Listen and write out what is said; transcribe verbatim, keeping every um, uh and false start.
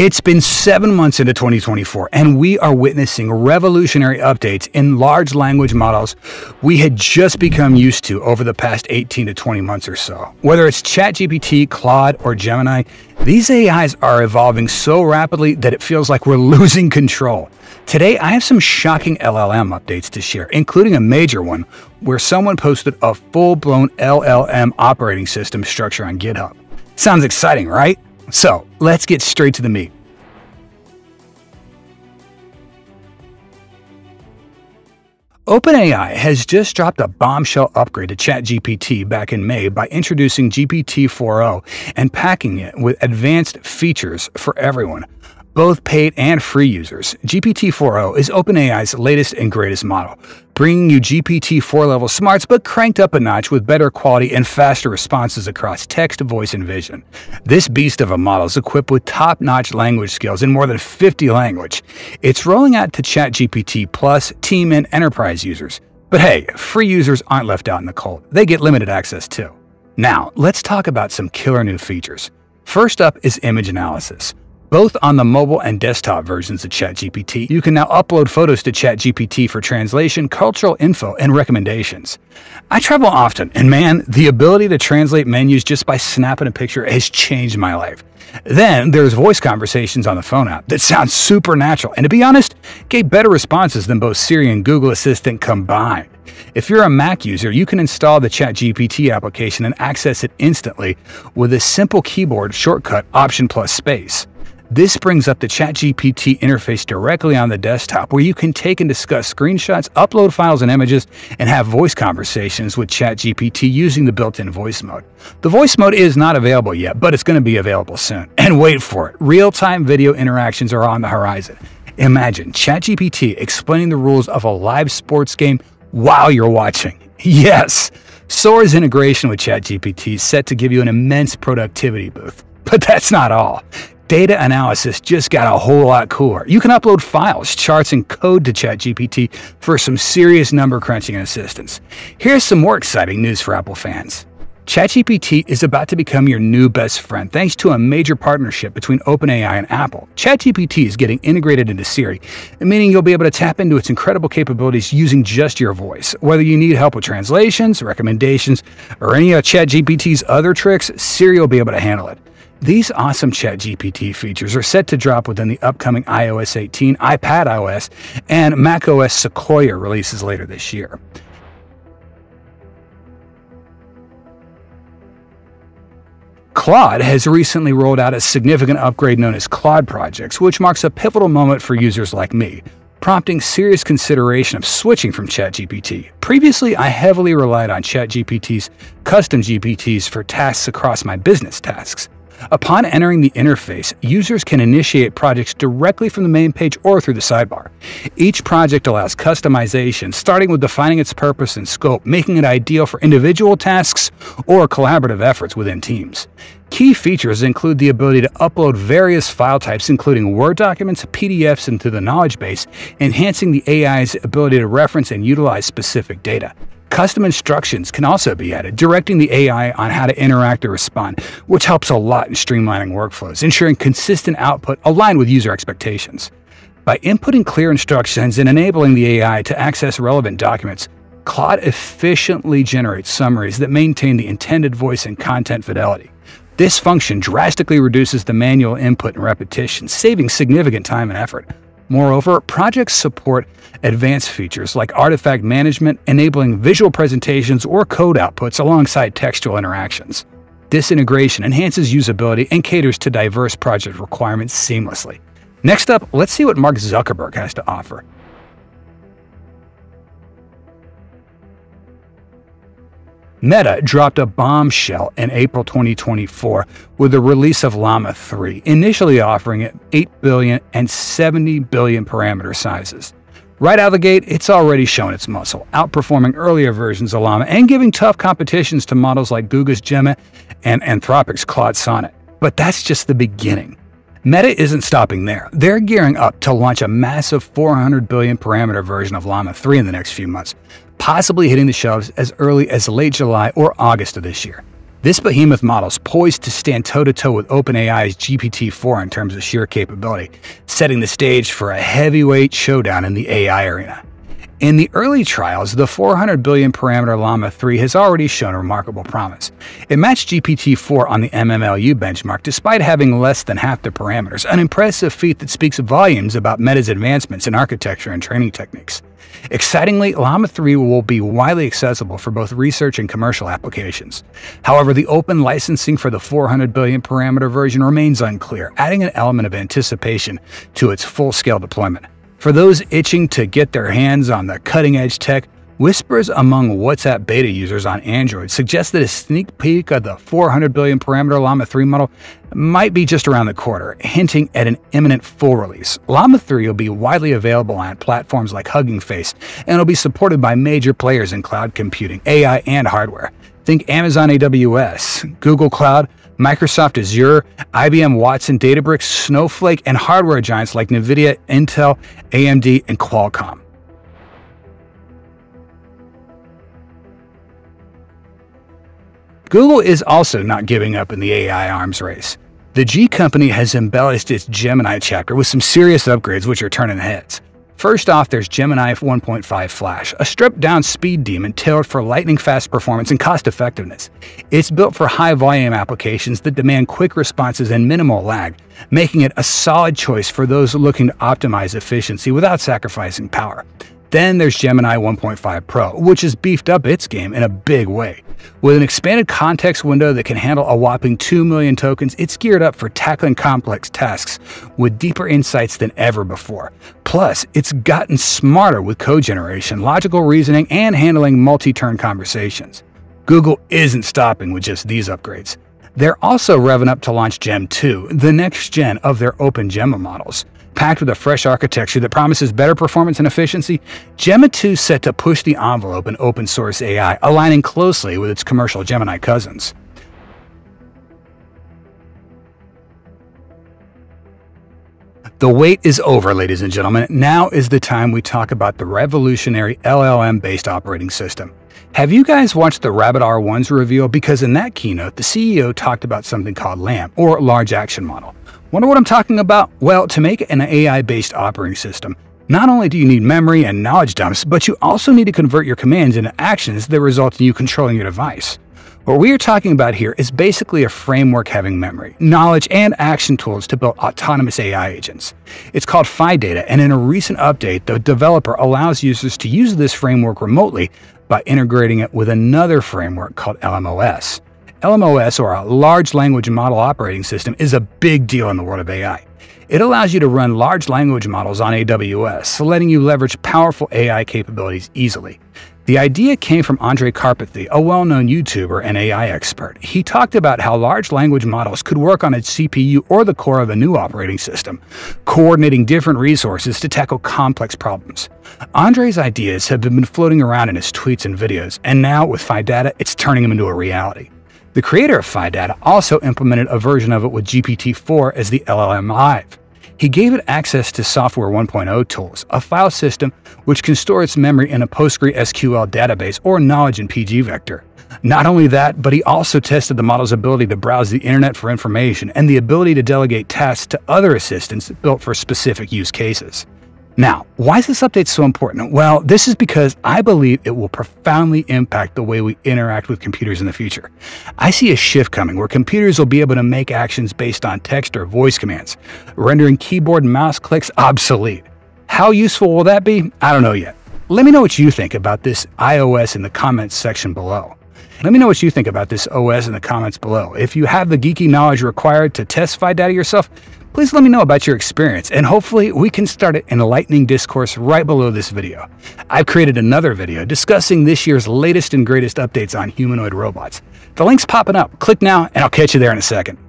It's been seven months into twenty twenty-four, and we are witnessing revolutionary updates in large language models we had just become used to over the past eighteen to twenty months or so. Whether it's ChatGPT, Claude, or Gemini, these A Is are evolving so rapidly that it feels like we're losing control. Today, I have some shocking L L M updates to share, including a major one where someone posted a full-blown L L M operating system structure on GitHub. Sounds exciting, right? So, let's get straight to the meat. OpenAI has just dropped a bombshell upgrade to ChatGPT back in May by introducing G P T four o and packing it with advanced features for everyone, both paid and free users. G P T four o is OpenAI's latest and greatest model, bringing you G P T four level smarts but cranked up a notch with better quality and faster responses across text, voice, and vision. This beast of a model is equipped with top-notch language skills in more than fifty languages. It's rolling out to ChatGPT Plus, Team, and Enterprise users. But hey, free users aren't left out in the cold. They get limited access too. Now, let's talk about some killer new features. First up is image analysis. Both on the mobile and desktop versions of ChatGPT, you can now upload photos to ChatGPT for translation, cultural info, and recommendations. I travel often, and man, the ability to translate menus just by snapping a picture has changed my life. Then there's voice conversations on the phone app that sound super natural, and to be honest, gave better responses than both Siri and Google Assistant combined. If you're a Mac user, you can install the ChatGPT application and access it instantly with a simple keyboard shortcut Option plus space. This brings up the ChatGPT interface directly on the desktop, where you can take and discuss screenshots, upload files and images, and have voice conversations with ChatGPT using the built-in voice mode. The voice mode is not available yet, but it's going to be available soon. And wait for it, real-time video interactions are on the horizon. Imagine ChatGPT explaining the rules of a live sports game while you're watching. Yes! Sora's integration with ChatGPT is set to give you an immense productivity boost. But that's not all. Data analysis just got a whole lot cooler. You can upload files, charts, and code to ChatGPT for some serious number crunching and assistance. Here's some more exciting news for Apple fans. ChatGPT is about to become your new best friend thanks to a major partnership between OpenAI and Apple. ChatGPT is getting integrated into Siri, meaning you'll be able to tap into its incredible capabilities using just your voice. Whether you need help with translations, recommendations, or any of ChatGPT's other tricks, Siri will be able to handle it. These awesome ChatGPT features are set to drop within the upcoming i O S eighteen, iPad O S, and macOS Sequoia releases later this year. Claude has recently rolled out a significant upgrade known as Claude Projects, which marks a pivotal moment for users like me, prompting serious consideration of switching from ChatGPT. Previously, I heavily relied on ChatGPT's custom G P Ts for tasks across my business tasks. Upon entering the interface, users can initiate projects directly from the main page or through the sidebar. Each project allows customization, starting with defining its purpose and scope, making it ideal for individual tasks or collaborative efforts within teams. Key features include the ability to upload various file types, including Word documents, P D Fs, and to the knowledge base, enhancing the A I's ability to reference and utilize specific data. Custom instructions can also be added, directing the A I on how to interact or respond, which helps a lot in streamlining workflows, ensuring consistent output aligned with user expectations. By inputting clear instructions and enabling the A I to access relevant documents, Claude efficiently generates summaries that maintain the intended voice and content fidelity. This function drastically reduces the manual input and repetition, saving significant time and effort. Moreover, projects support advanced features like artifact management, enabling visual presentations or code outputs alongside textual interactions. This integration enhances usability and caters to diverse project requirements seamlessly. Next up, let's see what Mark Zuckerberg has to offer. Meta dropped a bombshell in April twenty twenty-four with the release of Llama three, initially offering it eight billion and seventy billion parameter sizes. Right out of the gate, it's already shown its muscle, outperforming earlier versions of Llama and giving tough competitions to models like Google's Gemma and Anthropic's Claude Sonnet. But that's just the beginning. Meta isn't stopping there. They're gearing up to launch a massive four hundred billion parameter version of Llama three in the next few months, possibly hitting the shelves as early as late July or August of this year. This behemoth model is poised to stand toe-to-toe with OpenAI's G P T four in terms of sheer capability, setting the stage for a heavyweight showdown in the A I arena. In the early trials, the four hundred billion parameter Llama three has already shown remarkable promise. It matched G P T four on the M M L U benchmark despite having less than half the parameters, an impressive feat that speaks volumes about Meta's advancements in architecture and training techniques. Excitingly, Llama three will be widely accessible for both research and commercial applications. However, the open licensing for the four hundred billion parameter version remains unclear, adding an element of anticipation to its full-scale deployment. For those itching to get their hands on the cutting-edge tech, whispers among WhatsApp beta users on Android suggest that a sneak peek of the four hundred billion parameter Llama three model might be just around the corner, hinting at an imminent full release. Llama three will be widely available on platforms like Hugging Face, and it'll be supported by major players in cloud computing, A I, and hardware. Think Amazon A W S, Google Cloud, Microsoft Azure, I B M Watson, Databricks, Snowflake, and hardware giants like NVIDIA, Intel, A M D, and Qualcomm. Google is also not giving up in the A I arms race. The G company has embellished its Gemini chapter with some serious upgrades which are turning heads. First off, there's Gemini one point five Flash, a stripped-down speed demon tailored for lightning-fast performance and cost-effectiveness. It's built for high-volume applications that demand quick responses and minimal lag, making it a solid choice for those looking to optimize efficiency without sacrificing power. Then there's Gemini one point five Pro, which has beefed up its game in a big way. With an expanded context window that can handle a whopping two million tokens, it's geared up for tackling complex tasks with deeper insights than ever before. Plus, it's gotten smarter with code generation, logical reasoning, and handling multi-turn conversations. Google isn't stopping with just these upgrades. They're also revving up to launch Gem two, the next gen of their open Gemma models. Packed with a fresh architecture that promises better performance and efficiency, Gemma two is set to push the envelope in open-source A I, aligning closely with its commercial Gemini cousins. The wait is over, ladies and gentlemen. Now is the time we talk about the revolutionary L L M-based operating system. Have you guys watched the Rabbit R one's reveal? Because in that keynote, the C E O talked about something called LAMP, or Large Action Model. Wonder what I'm talking about? Well, to make an A I-based operating system, not only do you need memory and knowledge dumps, but you also need to convert your commands into actions that result in you controlling your device. What we are talking about here is basically a framework having memory, knowledge, and action tools to build autonomous A I agents. It's called PhiData, and in a recent update, the developer allows users to use this framework remotely by integrating it with another framework called L M O S. L M O S, or a Large Language Model Operating System, is a big deal in the world of A I. It allows you to run large language models on A W S, letting you leverage powerful A I capabilities easily. The idea came from Andre Karpathy, a well-known YouTuber and A I expert. He talked about how large language models could work on its C P U or the core of a new operating system, coordinating different resources to tackle complex problems. Andre's ideas have been floating around in his tweets and videos, and now with PhiData, it's turning them into a reality. The creator of PhiData also implemented a version of it with G P T four as the L L M Hive. He gave it access to Software one point oh tools, a file system which can store its memory in a PostgreSQL database or knowledge in P G Vector. Not only that, but he also tested the model's ability to browse the internet for information and the ability to delegate tasks to other assistants built for specific use cases. Now, why is this update so important? Well, this is because I believe it will profoundly impact the way we interact with computers in the future. I see a shift coming where computers will be able to make actions based on text or voice commands, rendering keyboard and mouse clicks obsolete. How useful will that be? I don't know yet. Let me know what you think about this iOS in the comments section below. Let me know what you think about this O S in the comments below. If you have the geeky knowledge required to test PhiData yourself, please let me know about your experience, and hopefully we can start an enlightening discourse right below this video. I've created another video discussing this year's latest and greatest updates on humanoid robots. The link's popping up. Click now, and I'll catch you there in a second.